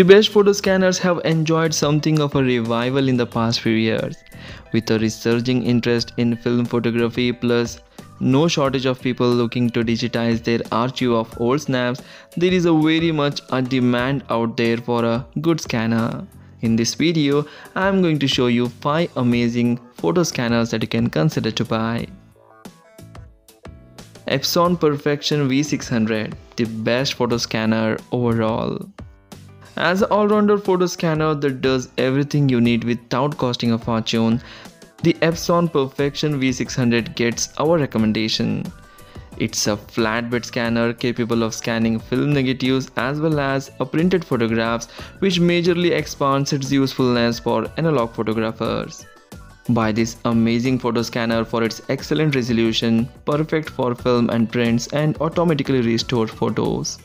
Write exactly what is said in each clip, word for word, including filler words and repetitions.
The best photo scanners have enjoyed something of a revival in the past few years, with a resurging interest in film photography plus no shortage of people looking to digitize their archive of old snaps. There is a very much a demand out there for a good scanner. In this video, I am going to show you five amazing photo scanners that you can consider to buy. Epson Perfection V six hundred, the best photo scanner overall. As an all-rounder photo scanner that does everything you need without costing a fortune, the Epson Perfection V six hundred gets our recommendation. It's a flatbed scanner capable of scanning film negatives as well as printed photographs, which majorly expands its usefulness for analog photographers. Buy this amazing photo scanner for its excellent resolution, perfect for film and prints, and automatically restored photos.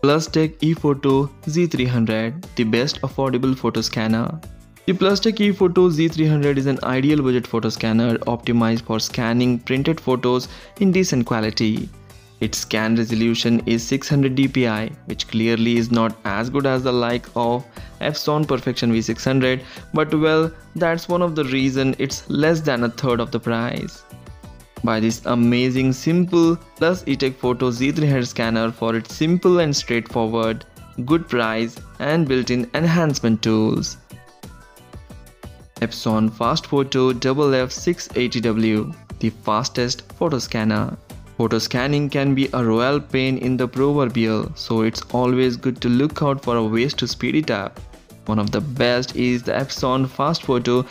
Plustek ePhoto Z three hundred, the best affordable photo scanner. The Plustek ePhoto Z three hundred is an ideal budget photo scanner optimized for scanning printed photos in decent quality. Its scan resolution is six hundred D P I, which clearly is not as good as the like of Epson Perfection V six hundred, but well, that's one of the reasons it's less than a third of the price. Buy this amazing simple plus eTech Photo Z three hundred scanner for its simple and straightforward, good price and built-in enhancement tools. Epson FastFoto F F six eighty W, the fastest photo scanner. Photo scanning can be a royal pain in the proverbial, so it's always good to look out for ways to speed it up. One of the best is the Epson FastFoto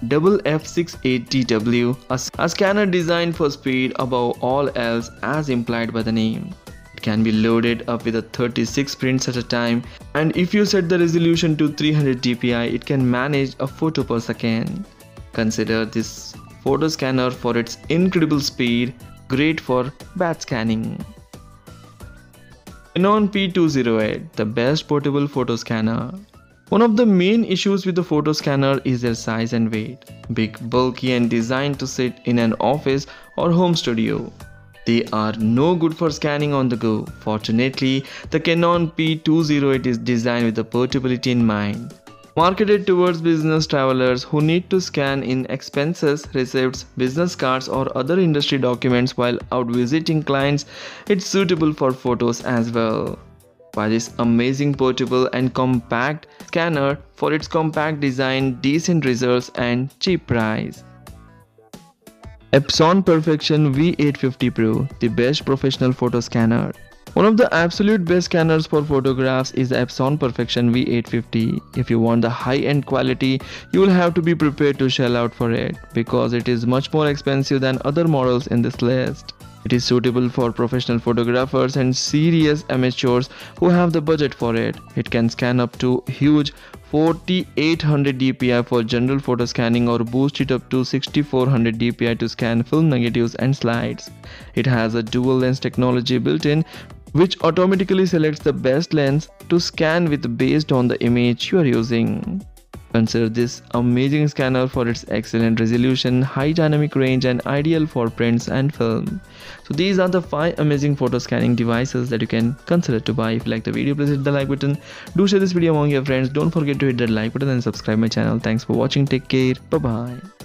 F F six eighty W, a scanner designed for speed above all else as implied by the name. It can be loaded up with a thirty-six prints at a time, and if you set the resolution to three hundred D P I, it can manage a photo per second. Consider this photo scanner for its incredible speed, great for batch scanning. Canon P two oh eight, the best portable photo scanner. One of the main issues with the photo scanner is their size and weight. Big, bulky, and designed to sit in an office or home studio. They are no good for scanning on the go. Fortunately, the Canon P two oh eight is designed with the portability in mind. Marketed towards business travelers who need to scan in expenses, receipts, business cards, or other industry documents while out visiting clients, it's suitable for photos as well. Buy this amazing portable and compact scanner for its compact design, decent results, and cheap price. Epson Perfection V eight fifty Pro, the best professional photo scanner. One of the absolute best scanners for photographs is the Epson Perfection V eight fifty. If you want the high-end quality, you will have to be prepared to shell out for it, because it is much more expensive than other models in this list. It is suitable for professional photographers and serious amateurs who have the budget for it. It can scan up to huge forty-eight hundred D P I for general photo scanning, or boost it up to sixty-four hundred D P I to scan film negatives and slides. It has a dual lens technology built in, which automatically selects the best lens to scan with based on the image you are using. Consider this amazing scanner for its excellent resolution, high dynamic range, and ideal for prints and film. So these are the five amazing photo scanning devices that you can consider to buy. If you like the video, please hit the like button. Do share this video among your friends. Don't forget to hit that like button and subscribe my channel. Thanks for watching. Take care. Bye bye.